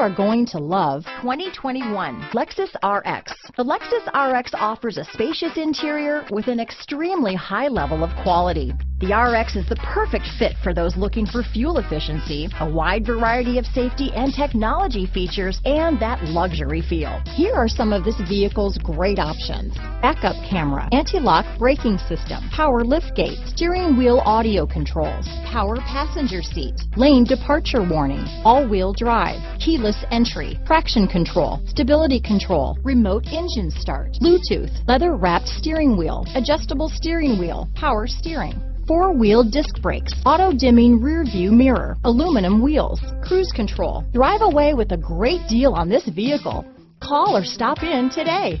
are going to love 2021 Lexus RX. The Lexus RX offers a spacious interior with an extremely high level of quality. The RX is the perfect fit for those looking for fuel efficiency, a wide variety of safety and technology features, and that luxury feel. Here are some of this vehicle's great options: backup camera, anti-lock braking system, power liftgate, steering wheel audio controls, power passenger seat, lane departure warning, all-wheel drive, keyless entry, traction control, stability control, remote engine start, Bluetooth, leather-wrapped steering wheel, adjustable steering wheel, power steering, four-wheel disc brakes, auto-dimming rear-view mirror, aluminum wheels, cruise control. Drive away with a great deal on this vehicle. Call or stop in today.